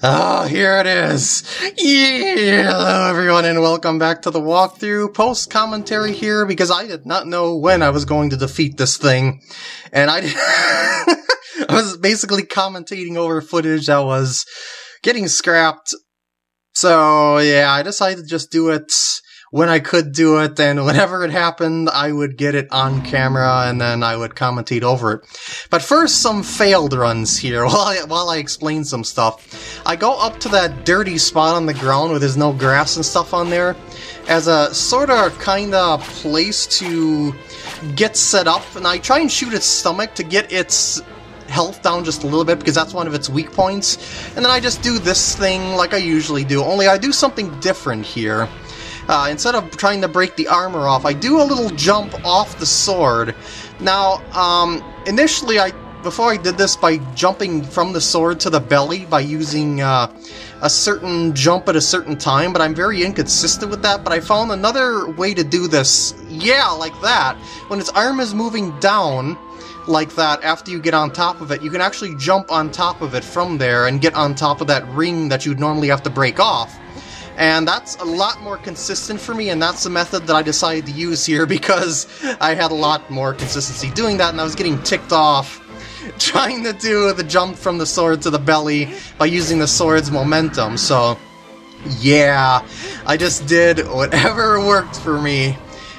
Ah, here it is! Yeah, hello everyone and welcome back to the walkthrough post-commentary here, because I did not know when I was going to defeat this thing. And I was basically commentating over footage that was getting scrapped. So yeah, I decided to just do it when I could do it, and whenever it happened, I would get it on camera, and then I would commentate over it. But first, some failed runs here, while I explain some stuff. I go up to that dirty spot on the ground where there's no grass and stuff on there, as a sort of kinda place to get set up, and I try and shoot its stomach to get its health down just a little bit, because that's one of its weak points. And then I just do this thing like I usually do, only I do something different here. Instead of trying to break the armor off, I do a little jump off the sword. Now, initially, before I did this by jumping from the sword to the belly by using a certain jump at a certain time, but I'm very inconsistent with that. But I found another way to do this, yeah, like that. When its arm is moving down like that, after you get on top of it, you can actually jump on top of it from there and get on top of that ring that you'd normally have to break off. And that's a lot more consistent for me, and that's the method that I decided to use here, because I had a lot more consistency doing that, and I was getting ticked off trying to do the jump from the sword to the belly by using the sword's momentum. So yeah, I just did whatever worked for me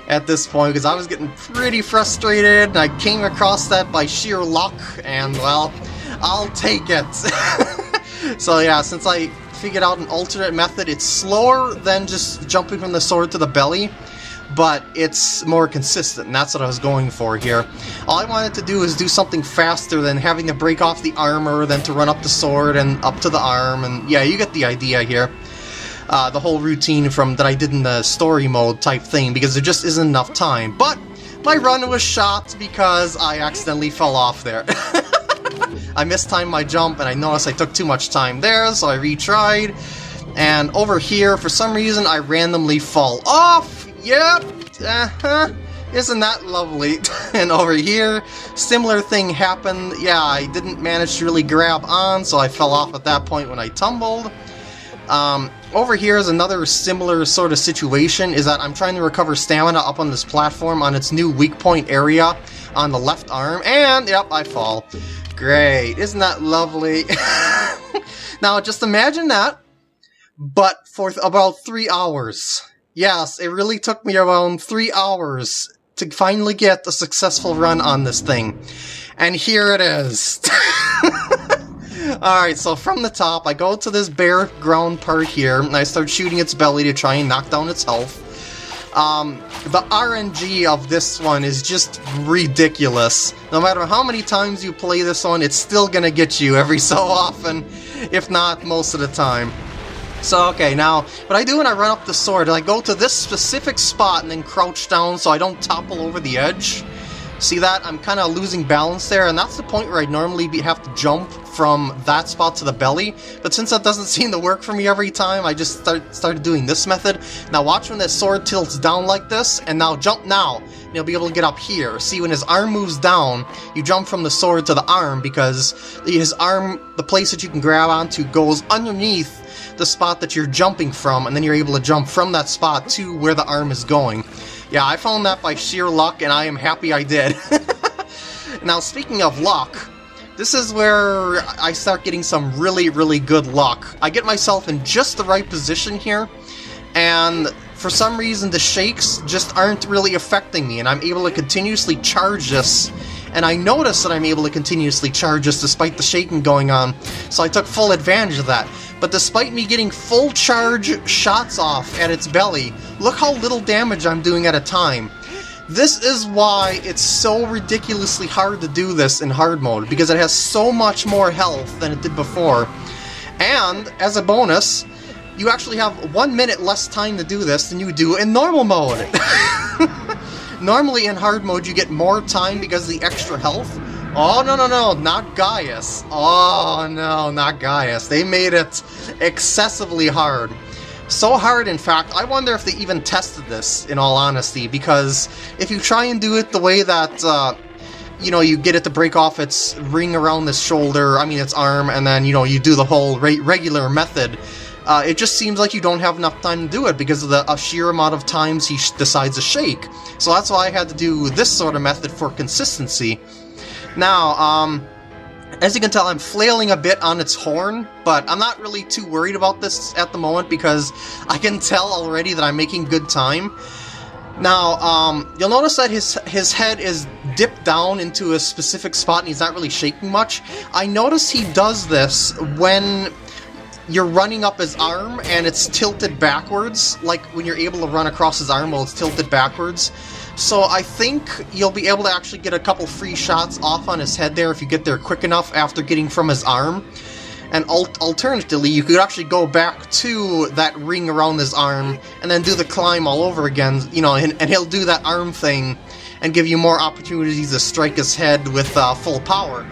at this point, because I was getting pretty frustrated, and I came across that by sheer luck, and well, I'll take it. So yeah, since I figured out an alternate method, it's slower than just jumping from the sword to the belly, but it's more consistent, and that's what I was going for here. All I wanted to do is do something faster than having to break off the armor, then to run up the sword and up to the arm, and yeah, you get the idea here. The whole routine from that I did in the story mode type thing, because there just isn't enough time. But my run was shot because I accidentally fell off there. I mistimed my jump, and I noticed I took too much time there, so I retried. And over here, for some reason, I randomly fall off. Yep. Uh-huh. Isn't that lovely? And over here, similar thing happened. Yeah, I didn't manage to really grab on, so I fell off at that point when I tumbled. Over here is another similar sort of situation, is that I'm trying to recover stamina up on this platform on its new weak point area on the left arm, and yep, I fall. Great, isn't that lovely? Now, just imagine that, but for about 3 hours. Yes, it really took me around 3 hours to finally get a successful run on this thing. And here it is. Alright, so from the top, I go to this bare ground part here, and I start shooting its belly to try and knock down its health. The RNG of this one is just ridiculous. No matter how many times you play this one, it's still gonna get you every so often, if not most of the time. So, okay, now, what I do when I run up the sword, I go to this specific spot and then crouch down so I don't topple over the edge. See that? I'm kind of losing balance there, and that's the point where I normally have to jump from that spot to the belly, but since that doesn't seem to work for me every time, I just started doing this method. Now watch when that sword tilts down like this, and now jump now, and you'll be able to get up here. See, when his arm moves down, you jump from the sword to the arm, because his arm, the place that you can grab onto, goes underneath the spot that you're jumping from, and then you're able to jump from that spot to where the arm is going. Yeah, I found that by sheer luck, and I am happy I did. Now, speaking of luck, this is where I start getting some really, really good luck. I get myself in just the right position here, and for some reason the shakes just aren't really affecting me, and I'm able to continuously charge this. And I notice that I'm able to continuously charge this despite the shaking going on, so I took full advantage of that. But despite me getting full charge shots off at its belly, look how little damage I'm doing at a time. This is why it's so ridiculously hard to do this in hard mode, because it has so much more health than it did before. And, as a bonus, you actually have 1 minute less time to do this than you do in normal mode. Normally in hard mode you get more time because of the extra health. Oh no no no, not Gaius. Oh no, not Gaius. They made it excessively hard. So hard, in fact, I wonder if they even tested this, in all honesty, because if you try and do it the way that you know, you get it to break off its ring around this shoulder, I mean its arm, and then, you know, you do the whole regular method. It just seems like you don't have enough time to do it because of the sheer amount of times he decides to shake. So that's why I had to do this sort of method for consistency. Now, as you can tell, I'm flailing a bit on its horn, but I'm not really too worried about this at the moment because I can tell already that I'm making good time. Now, you'll notice that his head is dipped down into a specific spot and he's not really shaking much. I notice he does this when you're running up his arm and it's tilted backwards, like when you're able to run across his arm while it's tilted backwards. So I think you'll be able to actually get a couple free shots off on his head there if you get there quick enough after getting from his arm. And alternatively, you could actually go back to that ring around his arm and then do the climb all over again, you know, and he'll do that arm thing and give you more opportunities to strike his head with full power.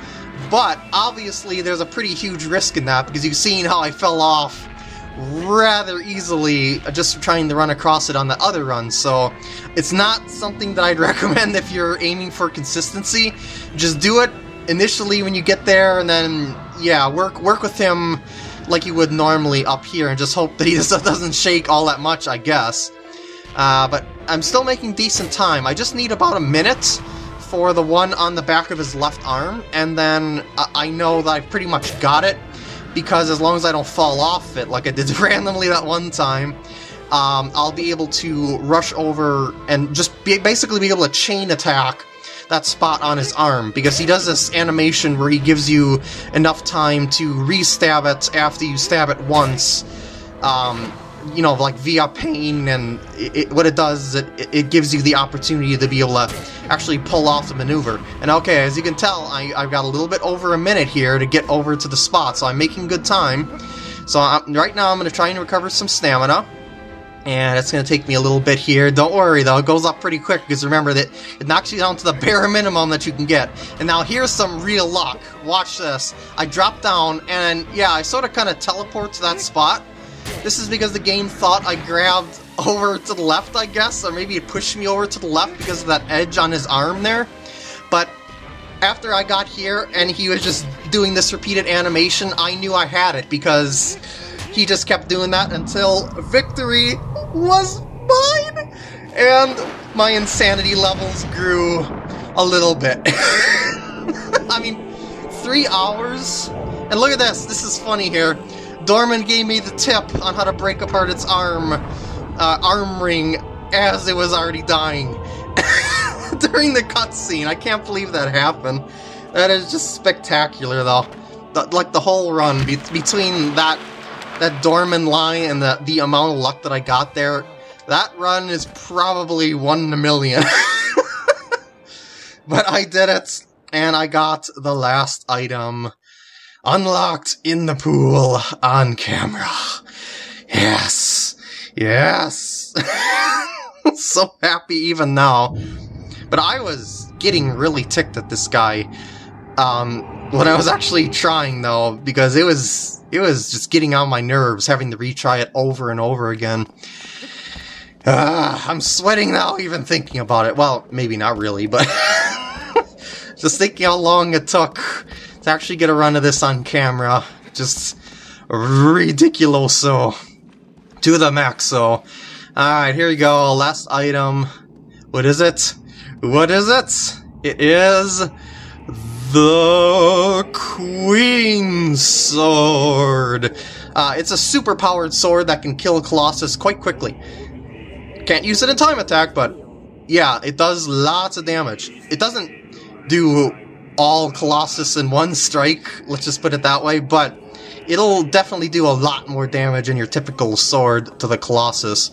But obviously there's a pretty huge risk in that because you've seen how I fell off rather easily just trying to run across it on the other run, so it's not something that I'd recommend if you're aiming for consistency. Just do it initially when you get there and then, yeah, work with him like you would normally up here and just hope that he just doesn't shake all that much, I guess. But I'm still making decent time. I just need about a minute for the one on the back of his left arm, and then I know that I've pretty much got it, because as long as I don't fall off it like I did randomly that one time, I'll be able to rush over and just basically be able to chain attack that spot on his arm, because he does this animation where he gives you enough time to re-stab it after you stab it once, you know, like via pain, and what it does is it gives you the opportunity to be able to actually pull off the maneuver. And okay, as you can tell, I've got a little bit over a minute here to get over to the spot, so I'm making good time. So right now I'm going to try and recover some stamina. And it's going to take me a little bit here. Don't worry though, it goes up pretty quick, because remember that it knocks you down to the bare minimum that you can get. And now here's some real luck. Watch this. I drop down, and yeah, I sort of kind of teleport to that spot. This is because the game thought I grabbed over to the left, I guess, or maybe it pushed me over to the left because of that edge on his arm there. But after I got here, and he was just doing this repeated animation, I knew I had it, because he just kept doing that until victory was mine! And my insanity levels grew a little bit. I mean, 3 hours? And look at this, this is funny here. Dormin gave me the tip on how to break apart its arm ring as it was already dying during the cutscene. I can't believe that happened. That is just spectacular though. Like the whole run, between that Dormin line and the amount of luck that I got there, that run is probably 1 in a million. But I did it, and I got the last item unlocked in the pool on camera. Yes. Yes. So happy even now. But I was getting really ticked at this guy when I was actually trying though, because it was just getting on my nerves having to retry it over and over again. I'm sweating now even thinking about it. Well, maybe not really, but just thinking how long it took to actually get a run of this on camera. Just ridiculoso. To the maxo. Alright, here we go. Last item. What is it? What is it? It is the Queen's Sword. It's a super powered sword that can kill Colossus quite quickly. Can't use it in time attack, but yeah, it does lots of damage. It doesn't do all Colossus in one strike, let's just put it that way, but it'll definitely do a lot more damage than your typical sword to the Colossus.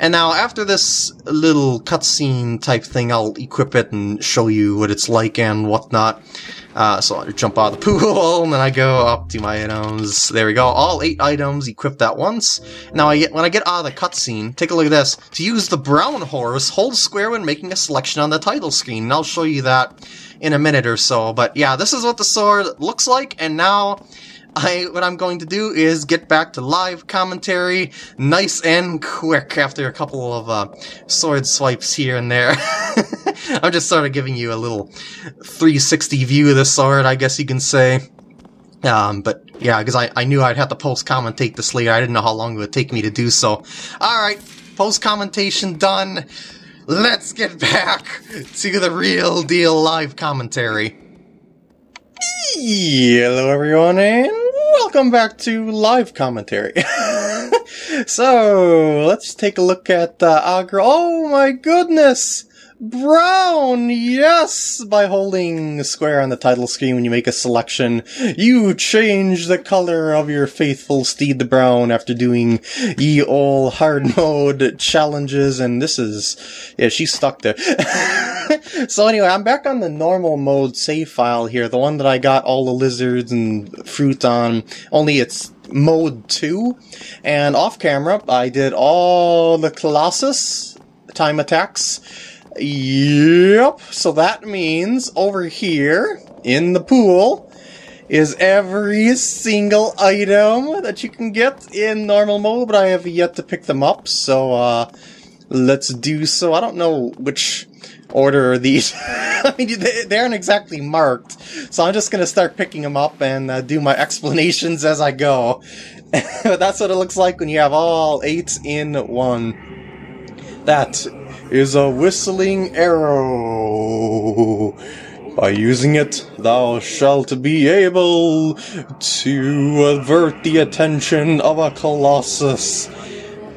And now after this little cutscene type thing, I'll equip it and show you what it's like and whatnot. So I jump out of the pool, and then I go up to my items. There we go, all 8 items equipped at once. Now when I get out of the cutscene, take a look at this. To use the brown horse, hold square when making a selection on the title screen, and I'll show you that in a minute or so. But yeah, this is what the sword looks like, and now what I'm going to do is get back to live commentary nice and quick after a couple of sword swipes here and there. I'm just sort of giving you a little 360 view of the sword, I guess you can say. But yeah, because I knew I'd have to post-commentate this later. I didn't know how long it would take me to do so. Alright, post-commentation done. Let's get back to the real deal live commentary. Hello everyone, and welcome back to live commentary. So, let's take a look at Agro. Oh my goodness! Brown, yes! By holding square on the title screen when you make a selection, you change the color of your faithful steed to brown after doing ye ol' hard mode challenges, and this is... yeah, she's stuck there. So anyway, I'm back on the normal mode save file here, the one that I got all the lizards and fruit on, only it's mode 2, and off camera I did all the Colossus time attacks. Yep, so that means over here in the pool is every single item that you can get in normal mode, but I have yet to pick them up, so let's do so. I don't know which order these I mean, they aren't exactly marked, so I'm just gonna start picking them up and do my explanations as I go. That's what it looks like when you have all 8 in one. That is a whistling arrow. By using it, thou shalt be able to avert the attention of a Colossus.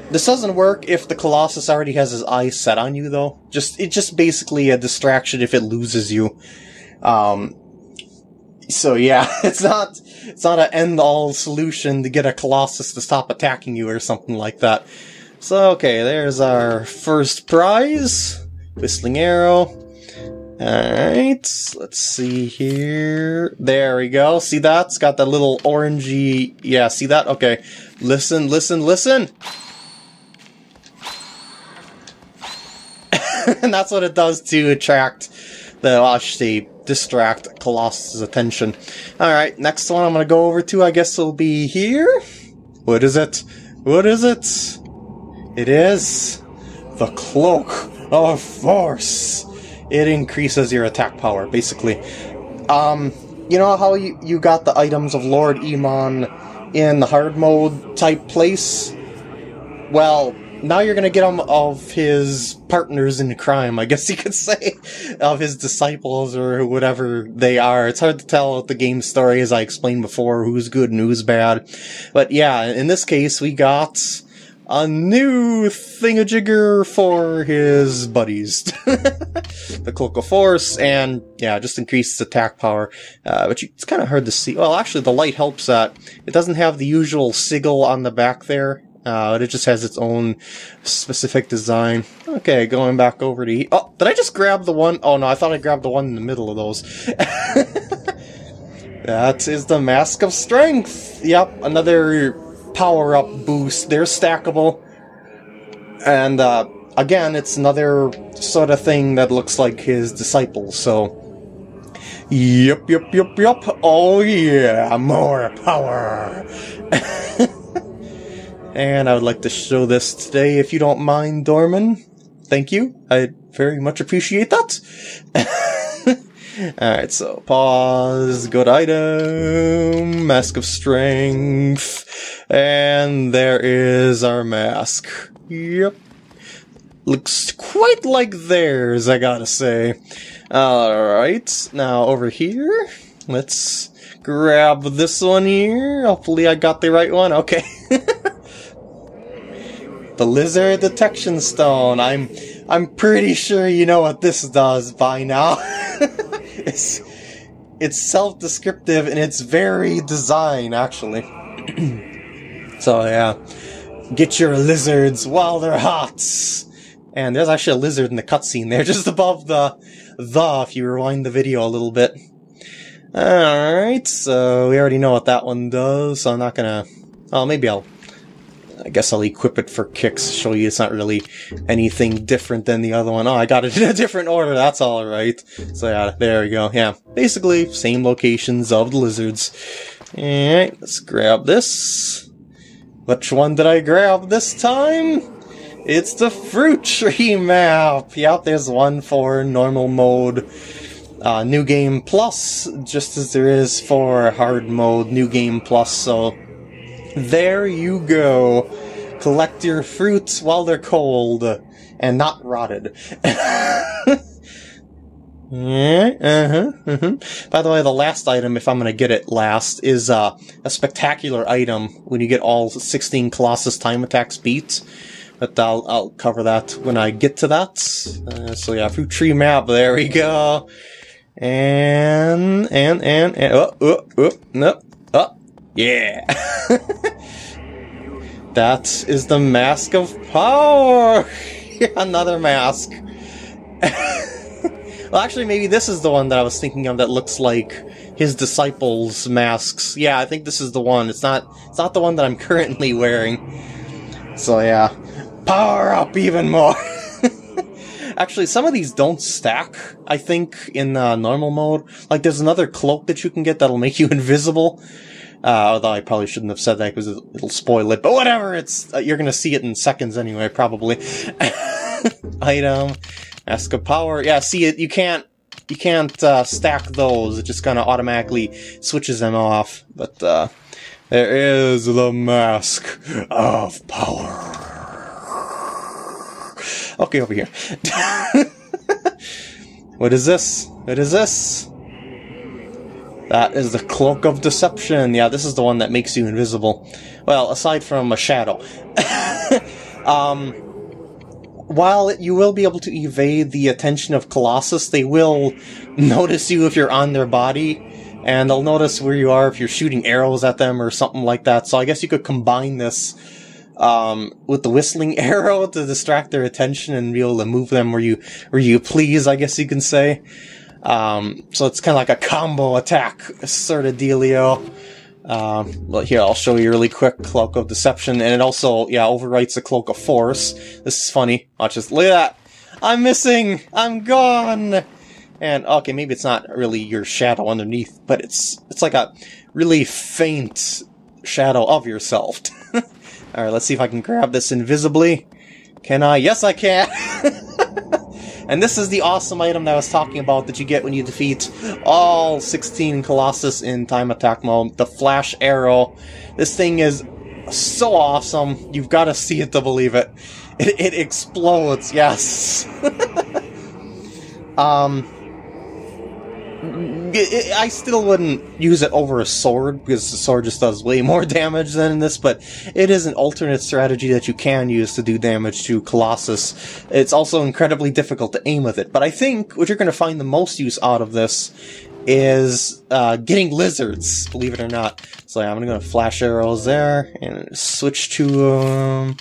This doesn't work if the Colossus already has his eyes set on you, though. It's just basically a distraction if it loses you. So yeah, it's not an end-all solution to get a Colossus to stop attacking you or something like that. So, okay, there's our first prize, Whistling Arrow. Alright, let's see here. There we go. See that? It's got that little orangey... yeah, see that? Okay. Listen, listen, listen! And that's what it does to attract the... well, I should say, distract Colossus' attention. Alright, next one I'm gonna go over to, I guess it'll be here? What is it? What is it? It is the Cloak of Force. It increases your attack power, basically. You know how you got the items of Lord Emon in the hard mode type place? Well, now you're gonna get them of his partners in crime, I guess you could say. Of his disciples or whatever they are. It's hard to tell with the game story, as I explained before, who's good and who's bad. But yeah, in this case, we got a new thingamajigger for his buddies. The Cloak of Force, and yeah, just increases attack power. But it's kind of hard to see. Well, actually, the light helps that. It doesn't have the usual sigil on the back there. It just has its own specific design. Okay, going back over to... oh, did I just grab the one? Oh no, I thought I grabbed the one in the middle of those. That is the Mask of Strength. Yep, another power-up boost. They're stackable. And, again, it's another sort of thing that looks like his disciples, so... yep, yep, yep, yep. Oh, yeah. More power. And I would like to show this today, if you don't mind, Dormin. Thank you. I very much appreciate that. Alright, so pause, go to item, Mask of Strength, and there is our mask. Yep. Looks quite like theirs, I gotta say. Alright, now over here, let's grab this one here. Hopefully I got the right one, okay. The Lizard Detection Stone. I'm pretty sure you know what this does by now. It's self-descriptive in its very design, actually. So, yeah. Get your lizards while they're hot! And there's actually a lizard in the cutscene there, just above the, if you rewind the video a little bit. Alright, so we already know what that one does, so I'm not gonna... oh, maybe I guess I'll equip it for kicks, show you it's not really anything different than the other one. Oh, I got it in a different order, that's alright. So yeah, there we go, yeah. Basically, same locations of the lizards. Alright, let's grab this. Which one did I grab this time? It's the Fruit Tree Map! Yep, there's one for normal mode, New Game Plus, just as there is for hard mode, New Game Plus, so there you go. Collect your fruits while they're cold, and not rotted. Yeah, By the way, the last item, if I'm gonna get it last, is a spectacular item when you get all 16 Colossus time attacks beat. But I'll cover that when I get to that. So yeah, Fruit Tree Map, there we go. And yeah. That is the Mask of Power! Another mask. Well, actually, maybe this is the one that I was thinking of that looks like his disciples' masks. Yeah, I think this is the one. It's not the one that I'm currently wearing. So, yeah. Power up even more! Actually, some of these don't stack, I think, in normal mode. Like, there's another cloak that you can get that'll make you invisible. Although I probably shouldn't have said that because it'll spoil it. But whatever, it's you're gonna see it in seconds anyway, probably. Item... Mask of Power. Yeah, see, you can't stack those. It just kind of automatically switches them off. But there is the Mask of Power. Okay, over here. What is this? What is this? That is the Cloak of Deception. Yeah, this is the one that makes you invisible. Well, aside from a shadow. While you will be able to evade the attention of Colossus, they will notice you if you're on their body, and they'll notice where you are if you're shooting arrows at them or something like that. So I guess you could combine this with the Whistling Arrow to distract their attention and be able to move them where you please, I guess you can say. So it's kind of like a combo attack sort of dealio. But here, I'll show you really quick Cloak of Deception, and it also, yeah, overwrites the Cloak of Force. This is funny. Watch this. Look at that! I'm missing! I'm gone! And, okay, maybe it's not really your shadow underneath, but it's like a really faint shadow of yourself. Alright, let's see if I can grab this invisibly. Can I? Yes, I can! And this is the awesome item that I was talking about that you get when you defeat all 16 Colossus in time attack mode, the Flash Arrow. This thing is so awesome, you've got to see it to believe it. It explodes, yes. I still wouldn't use it over a sword, because the sword just does way more damage than this, but it is an alternate strategy that you can use to do damage to Colossus. It's also incredibly difficult to aim with it, but I think what you're going to find the most use out of this is getting lizards, believe it or not. So yeah, I'm going to go to Flash Arrows there, and switch to...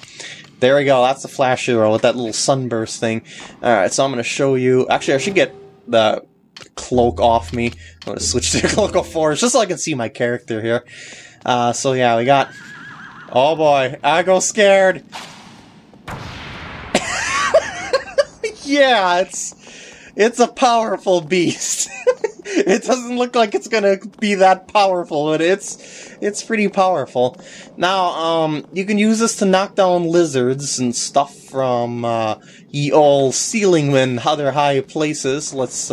there we go, that's the Flash Arrow with that little sunburst thing. Alright, so I'm going to show you... Actually, I should get the... cloak off me. I'm gonna switch to Cloak of Force just so I can see my character here. So yeah, we got... Oh boy, Agro scared! Yeah, it's a powerful beast. It doesn't look like it's gonna be that powerful, but it's pretty powerful. Now, you can use this to knock down lizards and stuff from, ye ol' ceiling and other high places. Let's,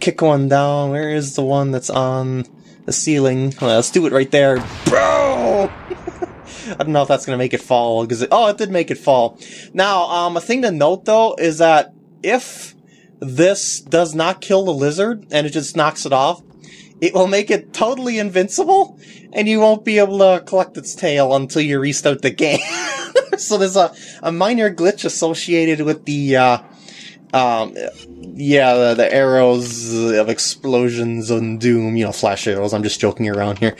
kick one down. Where is the one that's on the ceiling? Well, let's do it right there. Bro! I don't know if that's gonna make it fall, because it did make it fall. Now, a thing to note, though, is that if this does not kill the lizard, and it just knocks it off, it will make it totally invincible, and you won't be able to collect its tail until you restart the game. So there's a minor glitch associated with the, the arrows of explosions on Doom, you know, Flash Arrows, I'm just joking around here.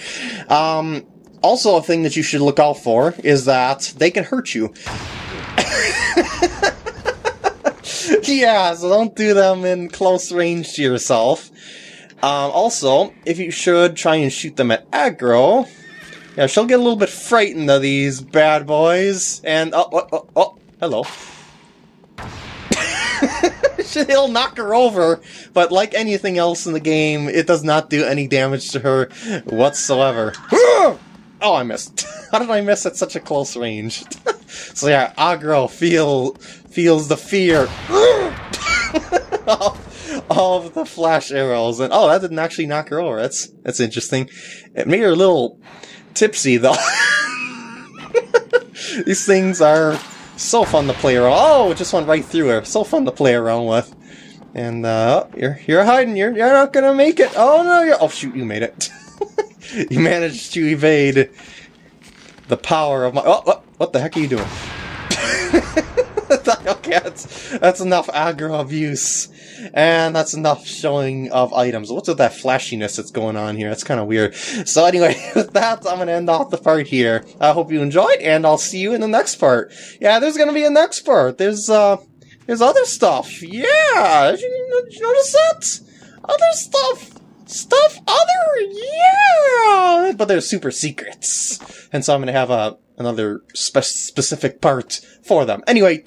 Also a thing that you should look out for is that they can hurt you. Yeah, so don't do them in close range to yourself. Also, if you should try and shoot them at Agro, yeah, she'll get a little bit frightened of these bad boys. And hello. It'll knock her over, but like anything else in the game, it does not do any damage to her whatsoever. Oh, I missed. How did I miss at such a close range? So yeah, Agro feels the fear of the flash arrows, and oh, that didn't actually knock her over. That's interesting. It made her a little tipsy though. These things are so fun to play around. Oh, it just went right through her. So fun to play around with. And you're hiding. You're not gonna make it. Oh no! Oh shoot! You made it. You managed to evade the power of my. Oh, what the heck are you doing? Okay, that's enough aggro abuse, and that's enough showing of items. What's with that flashiness that's going on here? That's kind of weird. So anyway, with that, I'm gonna end off the part here. I hope you enjoyed, and I'll see you in the next part. Yeah, there's gonna be a next part. There's other stuff. Yeah, did you notice that? Other stuff. Yeah! But they're super secrets. And so I'm gonna have another specific part for them. Anyway,